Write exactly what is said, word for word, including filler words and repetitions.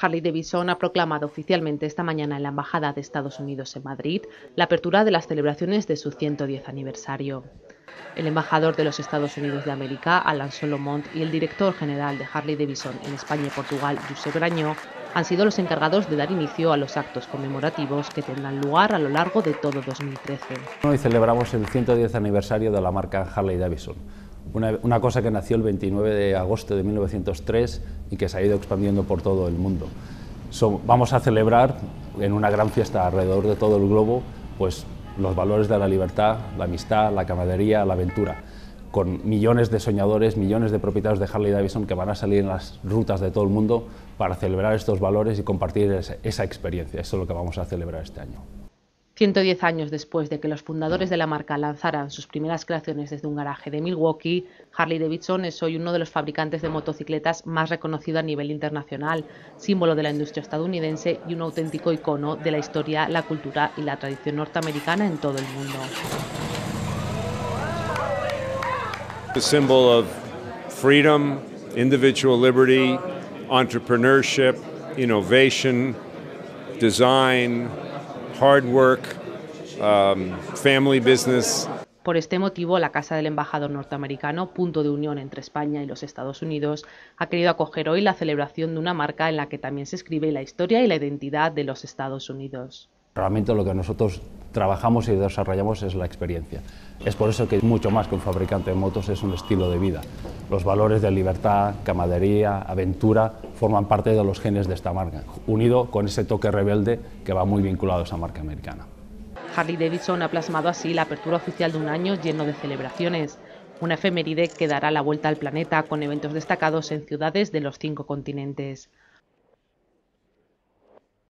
Harley-Davidson ha proclamado oficialmente esta mañana en la Embajada de Estados Unidos en Madrid la apertura de las celebraciones de su ciento diez aniversario. El embajador de los Estados Unidos de América, Alan Solomont, y el director general de Harley-Davidson en España y Portugal, Josep Grañó, han sido los encargados de dar inicio a los actos conmemorativos que tendrán lugar a lo largo de todo dos mil trece. Hoy celebramos el ciento diez aniversario de la marca Harley-Davidson. Una, una cosa que nació el veintinueve de agosto de mil novecientos tres y que se ha ido expandiendo por todo el mundo. So, vamos a celebrar en una gran fiesta alrededor de todo el globo pues, los valores de la libertad, la amistad, la camaradería, la aventura, con millones de soñadores, millones de propietarios de Harley-Davidson que van a salir en las rutas de todo el mundo para celebrar estos valores y compartir esa, esa experiencia. Eso es lo que vamos a celebrar este año. ciento diez años después de que los fundadores de la marca lanzaran sus primeras creaciones desde un garaje de Milwaukee, Harley-Davidson es hoy uno de los fabricantes de motocicletas más reconocido a nivel internacional, símbolo de la industria estadounidense y un auténtico icono de la historia, la cultura y la tradición norteamericana en todo el mundo. The symbol of freedom, individual liberty, entrepreneurship, innovation, design, hard work, um, family business. Por este motivo, la Casa del Embajador norteamericano, punto de unión entre España y los Estados Unidos, ha querido acoger hoy la celebración de una marca en la que también se escribe la historia y la identidad de los Estados Unidos. Realmente lo que nosotros trabajamos y desarrollamos es la experiencia. Es por eso que mucho más que un fabricante de motos es un estilo de vida. Los valores de libertad, camaradería, aventura forman parte de los genes de esta marca, unido con ese toque rebelde que va muy vinculado a esa marca americana. Harley-Davidson ha plasmado así la apertura oficial de un año lleno de celebraciones, una efeméride que dará la vuelta al planeta con eventos destacados en ciudades de los cinco continentes.